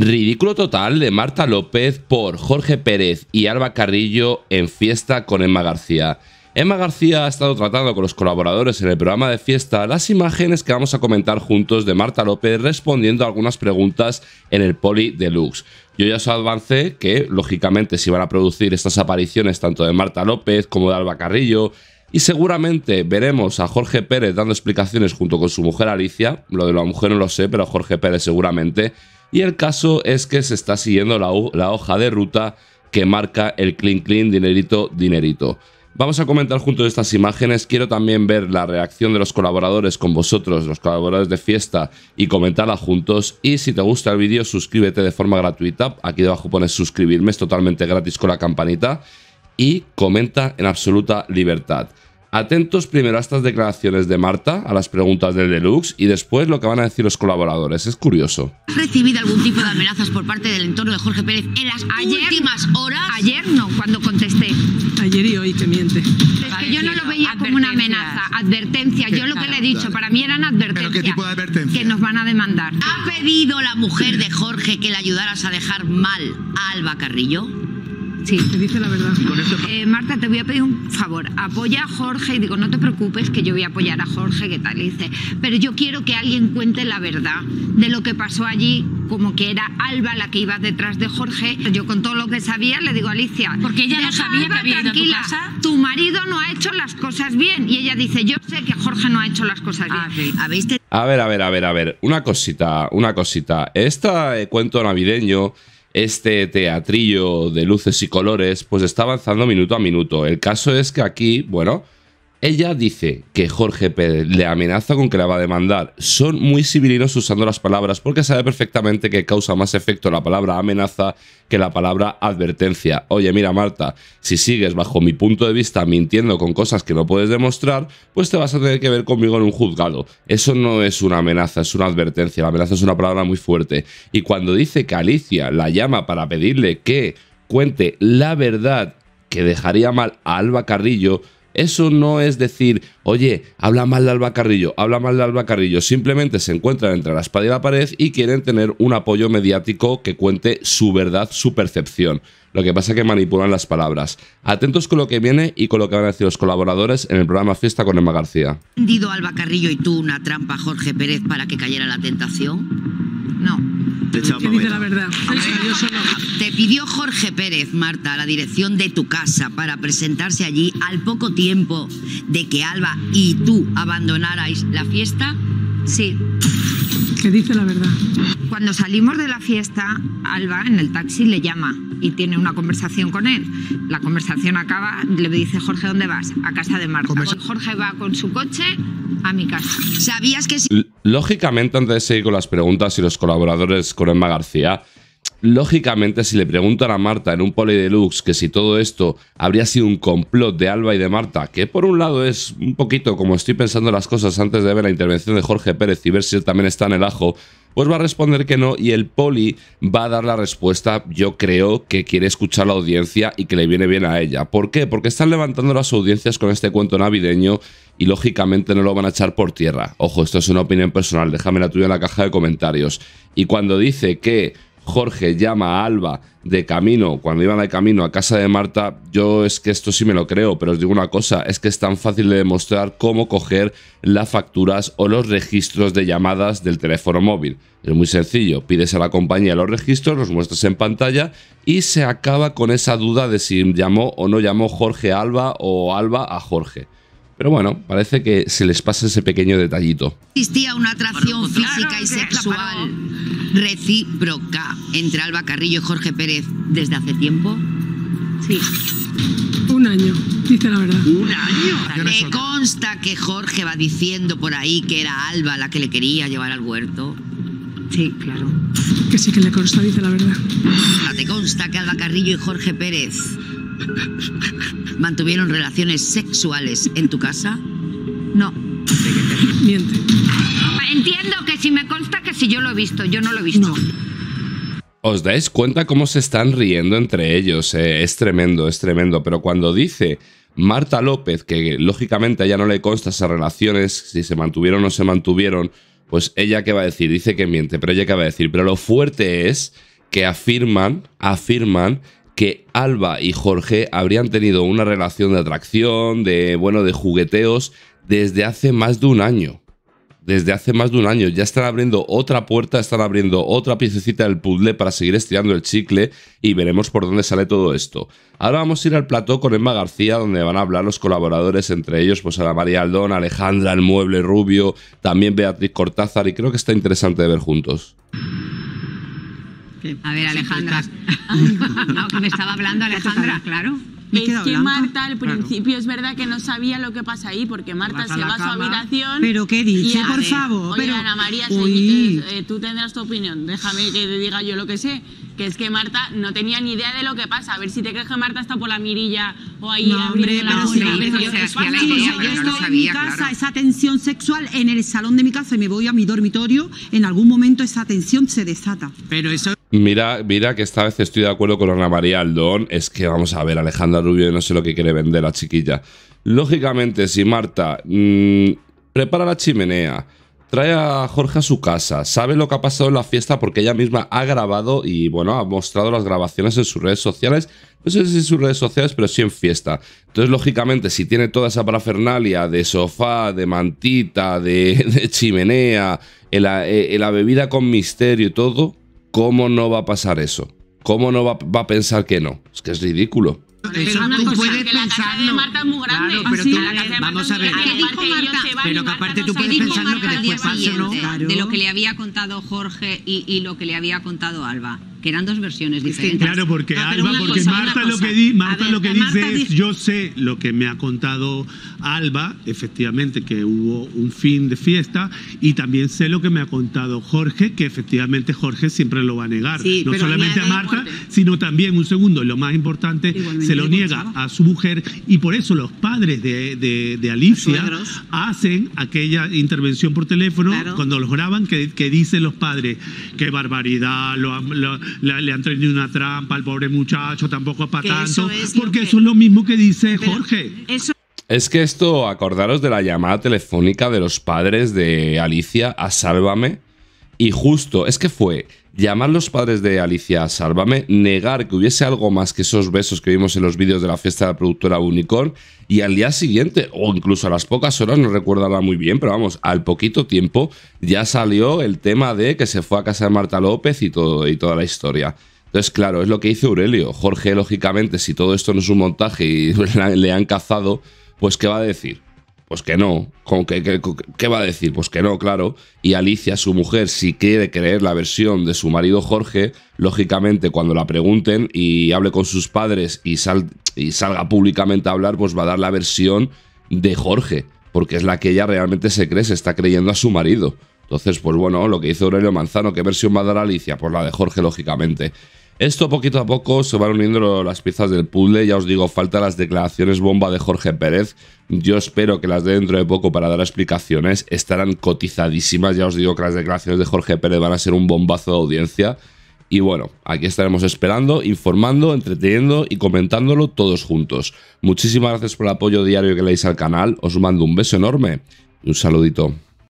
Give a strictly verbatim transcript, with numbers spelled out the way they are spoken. Ridículo total de Marta López por Jorge Pérez y Alba Carrillo en Fiesta con Emma García. Emma García ha estado tratando con los colaboradores en el programa de Fiesta las imágenes que vamos a comentar juntos de Marta López respondiendo a algunas preguntas en el Poli Deluxe. Yo ya os avancé que, lógicamente, se van a producir estas apariciones tanto de Marta López como de Alba Carrillo y seguramente veremos a Jorge Pérez dando explicaciones junto con su mujer Alicia. Lo de la mujer no lo sé, pero Jorge Pérez seguramente. Y el caso es que se está siguiendo la, la hoja de ruta que marca el clean clean, dinerito, dinerito. Vamos a comentar juntos estas imágenes, quiero también ver la reacción de los colaboradores con vosotros, los colaboradores de Fiesta, y comentarla juntos. Y si te gusta el vídeo, suscríbete de forma gratuita, aquí debajo pones suscribirme, es totalmente gratis con la campanita, y comenta en absoluta libertad. Atentos primero a estas declaraciones de Marta, a las preguntas del Deluxe y después lo que van a decir los colaboradores. Es curioso. ¿Has recibido algún tipo de amenazas por parte del entorno de Jorge Pérez en las ayer, últimas horas? Ayer no, cuando contesté. Ayer y hoy te miente. Es que yo no lo veía como una amenaza, advertencia. Yo lo que le he dicho, para mí eran advertencias. ¿Pero qué tipo de advertencia? Que nos van a demandar. ¿Ha pedido la mujer de Jorge que le ayudaras a dejar mal a Alba Carrillo? Sí, te dice la verdad. Eh, Marta, te voy a pedir un favor. Apoya a Jorge. Y digo, no te preocupes, que yo voy a apoyar a Jorge, ¿qué tal? Y dice, pero yo quiero que alguien cuente la verdad de lo que pasó allí, como que era Alba la que iba detrás de Jorge. Yo con todo lo que sabía le digo a Alicia, porque ella no sabía que había ido a tu casa. Tu marido no ha hecho las cosas bien. Y ella dice, yo sé que Jorge no ha hecho las cosas bien. Ah, sí. ¿Habéis tenido? A ver, a ver, a ver, a ver. Una cosita, una cosita. Este eh, cuento navideño, este teatrillo de luces y colores, pues está avanzando minuto a minuto. El caso es que aquí, bueno, ella dice que Jorge Pérez le amenaza con que la va a demandar. Son muy civilinos usando las palabras porque sabe perfectamente que causa más efecto la palabra amenaza que la palabra advertencia. Oye, mira, Marta, si sigues bajo mi punto de vista mintiendo con cosas que no puedes demostrar, pues te vas a tener que ver conmigo en un juzgado. Eso no es una amenaza, es una advertencia. La amenaza es una palabra muy fuerte. Y cuando dice que Alicia la llama para pedirle que cuente la verdad que dejaría mal a Alba Carrillo, eso no es decir, oye, habla mal de Alba Carrillo, habla mal de Alba Carrillo. Simplemente se encuentran entre la espada y la pared y quieren tener un apoyo mediático que cuente su verdad, su percepción. Lo que pasa es que manipulan las palabras. Atentos con lo que viene y con lo que van a decir los colaboradores en el programa Fiesta con Emma García. ¿Ha tendido Alba Carrillo y tú una trampa a Jorge Pérez para que cayera la tentación? No. Te, te dice la verdad. Yo solo... Te pidió Jorge Pérez, Marta, la dirección de tu casa para presentarse allí al poco tiempo de que Alba y tú abandonarais la fiesta. Sí. Te dice la verdad. Cuando salimos de la fiesta, Alba en el taxi le llama y tiene una conversación con él. La conversación acaba, le dice Jorge, ¿dónde vas? A casa de Marta. Conversa... Jorge va con su coche a mi casa. ¿Sabías que si... Lógicamente, antes de seguir con las preguntas y los colaboradores con Emma García, lógicamente si le preguntan a Marta en un Poli Deluxe que si todo esto habría sido un complot de Alba y de Marta, que por un lado es un poquito como estoy pensando las cosas antes de ver la intervención de Jorge Pérez y ver si él también está en el ajo, pues va a responder que no y el Poli va a dar la respuesta, yo creo, que quiere escuchar la audiencia y que le viene bien a ella. ¿Por qué? Porque están levantando las audiencias con este cuento navideño y lógicamente no lo van a echar por tierra. Ojo, esto es una opinión personal, déjame la tuya en la caja de comentarios. Y cuando dice que Jorge llama a Alba de camino, cuando iban de camino a casa de Marta, yo es que esto sí me lo creo, pero os digo una cosa, es que es tan fácil de demostrar cómo coger las facturas o los registros de llamadas del teléfono móvil. Es muy sencillo, pides a la compañía los registros, los muestras en pantalla y se acaba con esa duda de si llamó o no llamó Jorge a Alba o Alba a Jorge. Pero bueno, parece que se les pasa ese pequeño detallito. Existía una atracción física y sexual recíproca entre Alba Carrillo y Jorge Pérez desde hace tiempo. Sí. Un año, dice la verdad. ¿Un año? Me consta que Jorge va diciendo por ahí que era Alba la que le quería llevar al huerto. Sí, claro. Que sí que le consta, dice la verdad. ¿Te consta que Alba Carrillo y Jorge Pérez mantuvieron relaciones sexuales en tu casa? No. Miente. Entiendo que si me consta que si yo lo he visto, yo no lo he visto. No. ¿Os dais cuenta cómo se están riendo entre ellos? Eh? Es tremendo, es tremendo. Pero cuando dice Marta López, que lógicamente a ella no le consta esas relaciones, si se mantuvieron o no se mantuvieron, pues ella qué va a decir, dice que miente, pero ella qué va a decir. Pero lo fuerte es que afirman, afirman que Alba y Jorge habrían tenido una relación de atracción, de, bueno, de jugueteos, desde hace más de un año. Desde hace más de un año. Ya están abriendo otra puerta, están abriendo otra piececita del puzzle para seguir estirando el chicle y veremos por dónde sale todo esto. Ahora vamos a ir al plató con Emma García, donde van a hablar los colaboradores, entre ellos pues Ana María Aldón, Alejandra, el Mueble Rubio, también Beatriz Cortázar, y creo que está interesante de ver juntos. A ver, Alejandra. No, que me estaba hablando Alejandra, claro. Es que Marta al principio claro. Es verdad que no sabía lo que pasa ahí, porque Marta se va a su habitación. Pero qué dice, por favor. Oye, pero... Ana María, si, eh, tú tendrás tu opinión, déjame que te diga yo lo que sé. Que es que Marta no tenía ni idea de lo que pasa. A ver si te crees que Marta está por la mirilla o ahí no, abriendo hombre, la bola. Hombre, pero sí, yo estoy en mi casa, claro. Esa tensión sexual en el salón de mi casa y me voy a mi dormitorio, en algún momento esa tensión se desata. Pero eso... Mira, mira que esta vez estoy de acuerdo con Ana María Aldón. Es que vamos a ver, Alejandra Rubio, no sé lo que quiere vender la chiquilla. Lógicamente, si Marta mmm, prepara la chimenea, trae a Jorge a su casa, sabe lo que ha pasado en la fiesta porque ella misma ha grabado y, bueno, ha mostrado las grabaciones en sus redes sociales. No sé si en sus redes sociales, pero sí en Fiesta. Entonces, lógicamente, si tiene toda esa parafernalia de sofá, de mantita, de, de chimenea, en la, en la bebida con misterio y todo, ¿cómo no va a pasar eso? ¿Cómo no va, va a pensar que no? Es que es ridículo. Pero una cosa, puedes que la casa de Marta es muy grande. Claro, pero sí, tú, la de vamos a ver. Que dijo Marta, pero que aparte tú puedes pensar lo que después pase, ¿no? Claro. De lo que le había contado Jorge y, y lo que le había contado Alba. Que eran dos versiones diferentes. Claro, porque ah, Alba, porque cosa, Marta lo que, di, Marta ver, lo que Marta dice es, yo sé lo que me ha contado Alba, efectivamente, que hubo un fin de fiesta, y también sé lo que me ha contado Jorge, que efectivamente Jorge siempre lo va a negar. Sí, no solamente a Marta, sino también, un segundo, lo más importante, igualmente se lo niega pensaba. a su mujer, y por eso los padres de, de, de Alicia hacen aquella intervención por teléfono, claro. Cuando los graban, que, que dicen los padres, qué barbaridad, lo, lo Le, le han traído una trampa al pobre muchacho, tampoco es para tanto, es porque que... eso es lo mismo que dice Jorge. Eso... Es que esto, acordaros de la llamada telefónica de los padres de Alicia a Sálvame, y justo, es que fue llamar los padres de Alicia a Sálvame, negar que hubiese algo más que esos besos que vimos en los vídeos de la fiesta de la productora Unicorn, y al día siguiente, o incluso a las pocas horas, no recuerdo muy bien, pero vamos, al poquito tiempo ya salió el tema de que se fue a casa de Marta López y, todo, y toda la historia. Entonces, claro, es lo que dice Aurelio. Jorge, lógicamente, si todo esto no es un montaje y le han cazado, pues ¿qué va a decir? Pues que no. ¿Qué, qué, ¿Qué va a decir? Pues que no, claro. Y Alicia, su mujer, si quiere creer la versión de su marido Jorge, lógicamente cuando la pregunten y hable con sus padres y, sal, y salga públicamente a hablar, pues va a dar la versión de Jorge, porque es la que ella realmente se cree, se está creyendo a su marido. Entonces, pues bueno, lo que hizo Aurelio Manzano, ¿qué versión va a dar Alicia? Pues la de Jorge, lógicamente. Esto poquito a poco se van uniendo las piezas del puzzle. Ya os digo, faltan las declaraciones bomba de Jorge Pérez. Yo espero que las dé dentro de poco para dar explicaciones. Estarán cotizadísimas. Ya os digo que las declaraciones de Jorge Pérez van a ser un bombazo de audiencia. Y bueno, aquí estaremos esperando, informando, entreteniendo y comentándolo todos juntos. Muchísimas gracias por el apoyo diario que le dais al canal. Os mando un beso enorme y un saludito.